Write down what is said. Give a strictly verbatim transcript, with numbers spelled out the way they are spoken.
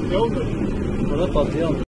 What about the other?